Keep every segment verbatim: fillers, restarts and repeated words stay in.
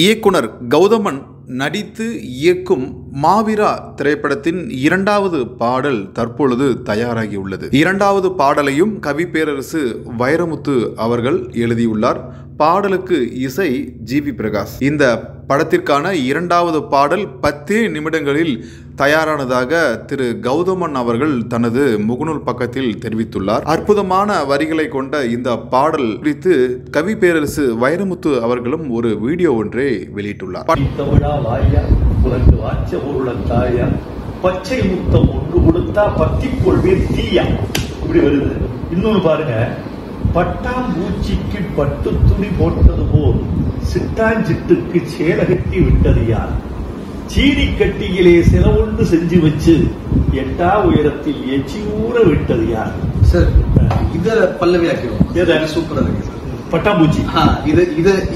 இயக்குனர் கௌதமன் நடித்து இயக்கும் மாவீரா திரைப்படத்தின் இரண்டாவது பாடல் தற்பொழுது தயாராகியுள்ளது. இரண்டாவது பாடலையும் கவி பேரரசு வைரமுத்து அவர்கள் எழுதியுள்ளார். பாடலுக்கு இசை ஜி வி பிரகாஷ். இந்த படத்திற்கான இரண்டாவது பாடல் பத்தே நிமிடங்களில் தயாரானதாக திரு கௌதமன் அவர்கள் தனது முகநூல் பக்கத்தில் தெரிவித்துள்ளார். அற்புதமான வரிகளை கொண்ட இந்த பாடல் குறித்து கவி பேரரசு வைரமுத்து அவர்களும் ஒரு வீடியோ ஒன்றை வெளியிட்டுள்ளார். பட்டாம்பூச்சிக்கு பட்டு துணி போட்டது போல் சிட்டாஞ்சிட்டுக்கு சேலகட்டி விட்டது யார்? சீனி கட்டியிலே செலவுண்டு செஞ்சு வச்சு எட்டா உயரத்தில் எச்சி ஊற விட்டது யார்? சார், இதில் பல்லவி ஆக்கிடுவோம். சூப்பராக இருக்கு சார். பட்டாம்பூச்சி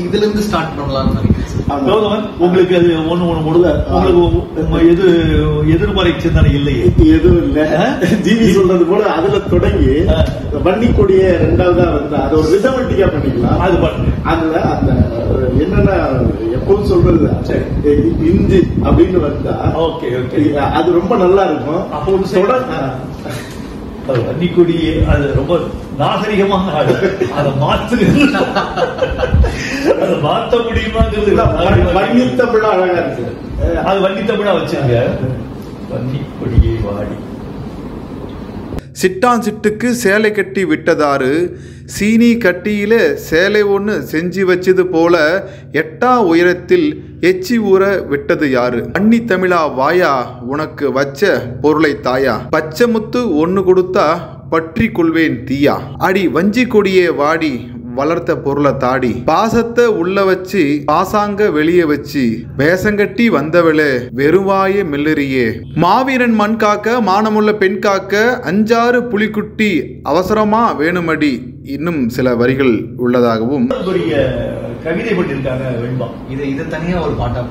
இதுல இருந்து ஸ்டார்ட் பண்ணலாம்னு நினைக்கிறேன். கௌதமன், உங்களுக்கு அது ஒண்ணு ஒண்ணு முடியல. உங்களுக்கு எது எதிர்மறை சிந்தனை இல்லையே? எதுவும் இல்ல. ஜிவி சொல்றது கூட அதுல தொடங்கி வன்னிக்கூடிய ரெண்டாவதா வந்து அது ஒரு விதவட்டியா பண்ணிக்கலாம். அது பண்ணு. அதுல அந்த என்னன்னா எப்பவும் சொல்றது இந்தி அப்படின்னு வந்தா ஓகே ஓகே அது ரொம்ப நல்லா இருக்கும். அப்போ தொடர்ந்து வன்னிக்குடியே அது ரொம்ப நாகரிகமாக அதை மாற்று அதை மாற்ற முடியுமாங்கிறது வன்னி தமிழா அழகா இருக்கு. அது வன்னி தமிழா வச்சுங்க. வன்னிக்குடியை வாடி சிட்டான் சிட்டுக்கு சேலை கட்டி விட்டதாரு, சீனி கட்டியில சேலை ஒன்று செஞ்சு வச்சது போல எட்டா உயரத்தில் எச்சி ஊற விட்டது யாரு? அன்னி தமிழா வாயா, உனக்கு வச்ச பொருளை தாயா, பச்சை முத்து ஒன்று கொடுத்தா பற்றி கொள்வேன் தீயா, அடி வஞ்சி கொடியே வாடி, வளர்த்த பொருளை தாடி, பாசத்தை உள்ள வச்சு பாசாங்க வெளியே வச்சு வேசங்கட்டி வந்தவளே வெறுவாய மில்லறியே, மாவீரன் மண் காக்க மானமுள்ள பெண் காக்க அஞ்சாறு புலிக்குட்டி அவசரமா வேணுமடி, இன்னும் சில வரிகள் உள்ளதாகவும் கவிதை பண்ணிருக்காங்க. இதை இதை தனியா ஒரு பாட்டா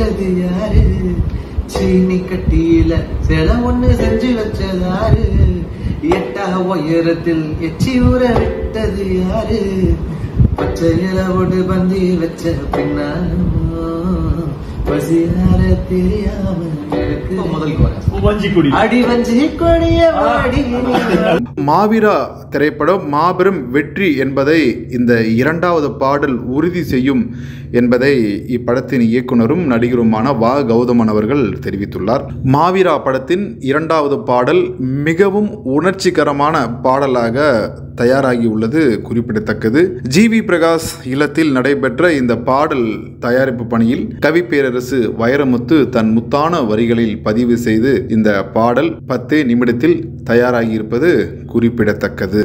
பண்ண சீனி கட்டியில சில ஒண்ணு செஞ்சு வச்சதாரு, எட்டா உயரத்தில் எச்சி ஊற விட்டது யாரு? பச்சை இலவோடு பந்தி வச்ச பின்னாலும் பசியார தெரியாம மாவீரா திரைப்படம் மாபெரும் வெற்றி என்பதை இந்த இரண்டாவது பாடல் உறுதி செய்யும் என்பதை இப்படத்தின் இயக்குனரும் நடிகருமான வா கௌதமன் அவர்கள் தெரிவித்துள்ளார். மாவீரா படத்தின் இரண்டாவது பாடல் மிகவும் உணர்ச்சிகரமான பாடலாக தயாராகியுள்ளது குறிப்பிடத்தக்கது. ஜி வி பிரகாஷ் இல்லத்தில் நடைபெற்ற இந்த பாடல் தயாரிப்பு பணியில் கவி பேரரசு வைரமுத்து தன் முத்தான வரிகளில் பதிவு செய்து இந்த பாடல் பத்தே நிமிடத்தில் தயாராகியிருப்பது குறிப்பிடத்தக்கது.